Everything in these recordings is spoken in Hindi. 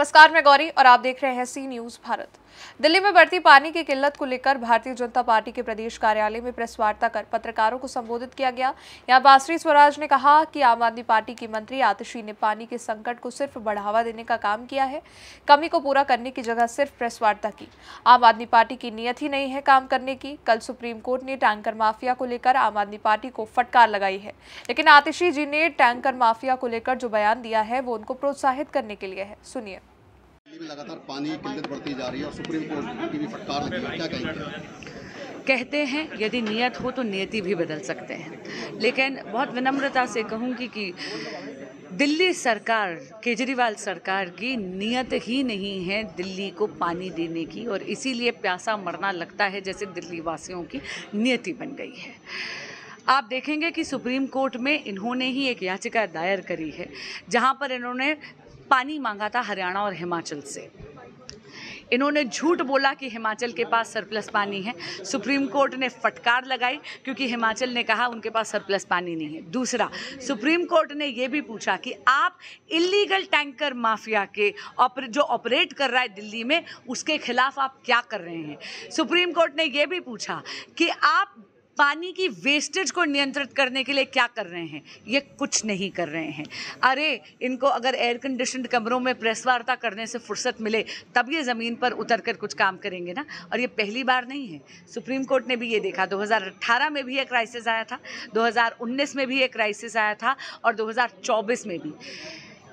नमस्कार, मैं गौरी और आप देख रहे हैं सी न्यूज भारत। दिल्ली में बढ़ती पानी की किल्लत को लेकर भारतीय जनता पार्टी के प्रदेश कार्यालय में प्रेस वार्ता कर पत्रकारों को संबोधित किया गया। यहां बांसरी स्वराज ने कहा कि आम आदमी पार्टी की मंत्री आतिशी ने पानी के संकट को सिर्फ बढ़ावा देने का काम किया है, कमी को पूरा करने की जगह सिर्फ प्रेस वार्ता की। आम आदमी पार्टी की नीयत ही नहीं है काम करने की। कल सुप्रीम कोर्ट ने टैंकर माफिया को लेकर आम आदमी पार्टी को फटकार लगाई है, लेकिन आतिशी जी ने टैंकर माफिया को लेकर जो बयान दिया है वो उनको प्रोत्साहित करने के लिए है। सुनिए। लगातार पानी की किल्लत बढ़ती जा रही है और सुप्रीम कोर्ट की भी फटकार लगी है, क्या कहेंगे? कहते हैं यदि नियत हो तो नियति भी बदल सकते हैं, लेकिन बहुत विनम्रता से कहूँगी कि दिल्ली सरकार, केजरीवाल सरकार की नीयत ही नहीं है दिल्ली को पानी देने की, और इसीलिए प्यासा मरना लगता है जैसे दिल्ली वासियों की नियति बन गई है। आप देखेंगे कि सुप्रीम कोर्ट में इन्होंने ही एक याचिका दायर करी है जहाँ पर इन्होंने पानी मांगा था हरियाणा और हिमाचल से। इन्होंने झूठ बोला कि हिमाचल के पास सरप्लस पानी है। सुप्रीम कोर्ट ने फटकार लगाई क्योंकि हिमाचल ने कहा उनके पास सरप्लस पानी नहीं है। दूसरा, सुप्रीम कोर्ट ने ये भी पूछा कि आप इलीगल टैंकर माफिया के जो ऑपरेट कर रहा है दिल्ली में, उसके खिलाफ आप क्या कर रहे हैं। सुप्रीम कोर्ट ने यह भी पूछा कि आप पानी की वेस्टेज को नियंत्रित करने के लिए क्या कर रहे हैं। ये कुछ नहीं कर रहे हैं। अरे इनको अगर एयर कंडीशनड कमरों में प्रेस वार्ता करने से फुर्सत मिले तब ये ज़मीन पर उतर कर कुछ काम करेंगे ना। और ये पहली बार नहीं है, सुप्रीम कोर्ट ने भी ये देखा। 2018 में भी एक क्राइसिस आया था, 2019 में भी एक क्राइसिस आया था और 2024 में भी।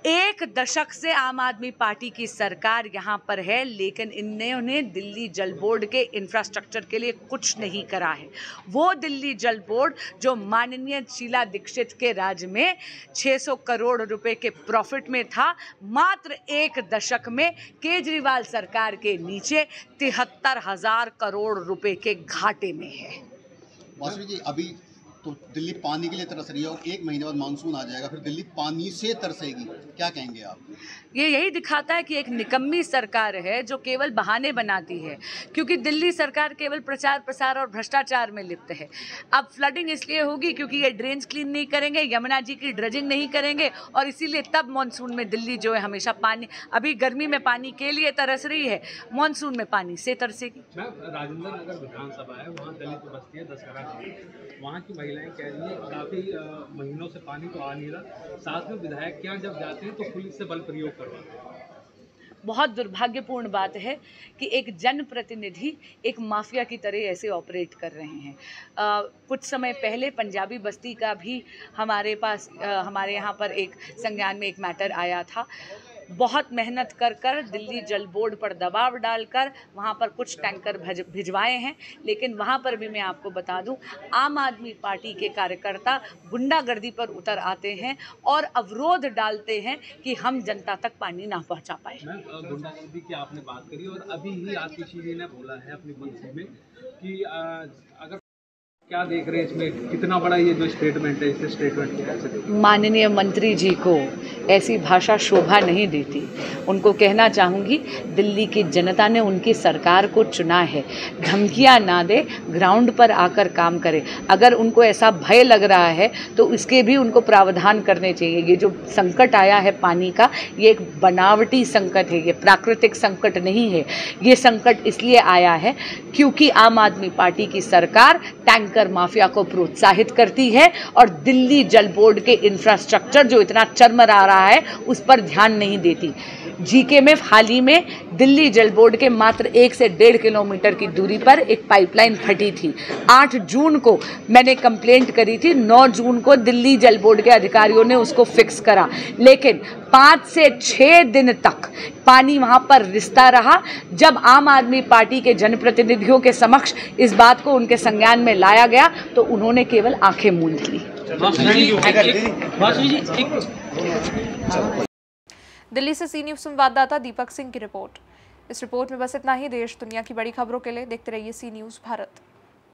एक दशक से आम आदमी पार्टी की सरकार यहाँ पर है, लेकिन इन्होंने दिल्ली जल बोर्ड के इंफ्रास्ट्रक्चर के लिए कुछ नहीं करा है। वो दिल्ली जल बोर्ड जो माननीय शीला दीक्षित के राज में 600 करोड़ रुपए के प्रॉफिट में था, मात्र एक दशक में केजरीवाल सरकार के नीचे 73,000 करोड़ रुपए के घाटे में है। वासवी जी, अभी तो दिल्ली पानी के लिए तरस रही है और एक महीने बाद मानसून आ जाएगा, फिर दिल्ली पानी से तरसेगी, क्या कहेंगे आप? ये यही दिखाता है कि एक निकम्मी सरकार है जो केवल बहाने बनाती है, क्योंकि दिल्ली सरकार केवल प्रचार प्रसार और भ्रष्टाचार में लिप्त है। अब फ्लडिंग इसलिए होगी क्योंकि ये ड्रेन्स क्लीन नहीं करेंगे, यमुना जी की ड्रेजिंग नहीं करेंगे, और इसीलिए तब मानसून में दिल्ली जो है हमेशा पानी, अभी गर्मी में पानी के लिए तरस रही है, मानसून में पानी से तरसेगी। राजेंद्र नगर विधानसभा है, वहाँ दलित बस्ती है, वहाँ की कह रही है काफी महीनों से पानी तो आ नहीं रहा। साथ में विधायक क्या जब जाते हैं तो पुलिस से बल प्रयोग करवाते हैं। बहुत दुर्भाग्यपूर्ण बात है कि एक जनप्रतिनिधि एक माफिया की तरह ऐसे ऑपरेट कर रहे हैं। कुछ समय पहले पंजाबी बस्ती का भी हमारे पास हमारे यहाँ पर एक संज्ञान में एक मैटर आया था। बहुत मेहनत कर दिल्ली जल बोर्ड पर दबाव डालकर वहाँ पर कुछ टैंकर भिजवाए हैं, लेकिन वहाँ पर भी मैं आपको बता दूं, आम आदमी पार्टी के कार्यकर्ता गुंडागर्दी पर उतर आते हैं और अवरोध डालते हैं कि हम जनता तक पानी ना पहुँचा पाए। गुंडागर्दी की आपने बात करी और अभी ही आतिशी जी ने बोला है अपनी मंत्री में कि अगर क्या देख रहे हैं इसमें कितना बड़ा ये जो स्टेटमेंट है, इस स्टेटमेंट कैसे? माननीय मंत्री जी को ऐसी भाषा शोभा नहीं देती। उनको कहना चाहूँगी दिल्ली की जनता ने उनकी सरकार को चुना है, धमकियाँ ना दे, ग्राउंड पर आकर काम करे। अगर उनको ऐसा भय लग रहा है तो इसके भी उनको प्रावधान करने चाहिए। ये जो संकट आया है पानी का, ये एक बनावटी संकट है, ये प्राकृतिक संकट नहीं है। ये संकट इसलिए आया है क्योंकि आम आदमी पार्टी की सरकार टैंक माफिया को प्रोत्साहित करती है और दिल्ली जल बोर्ड के इंफ्रास्ट्रक्चर जो इतना चरमरा रहा है उस पर ध्यान नहीं देती। जीके में हाल ही में दिल्ली जल बोर्ड के मात्र 1 से 1.5 किलोमीटर की दूरी पर एक पाइपलाइन फटी थी। 8 जून को मैंने कंप्लेंट करी थी, 9 जून को दिल्ली जल बोर्ड के अधिकारियों ने उसको फिक्स करा, लेकिन 5 से 6 दिन तक पानी वहाँ पर रिश्ता रहा। जब आम आदमी पार्टी के जनप्रतिनिधियों के समक्ष इस बात को उनके संज्ञान में लाया गया तो उन्होंने केवल आंखें मूंद ली। दिल्ली से सी न्यूज़ संवाददाता दीपक सिंह की रिपोर्ट। इस रिपोर्ट में बस इतना ही। देश दुनिया की बड़ी खबरों के लिए देखते रहिए सी न्यूज़ भारत।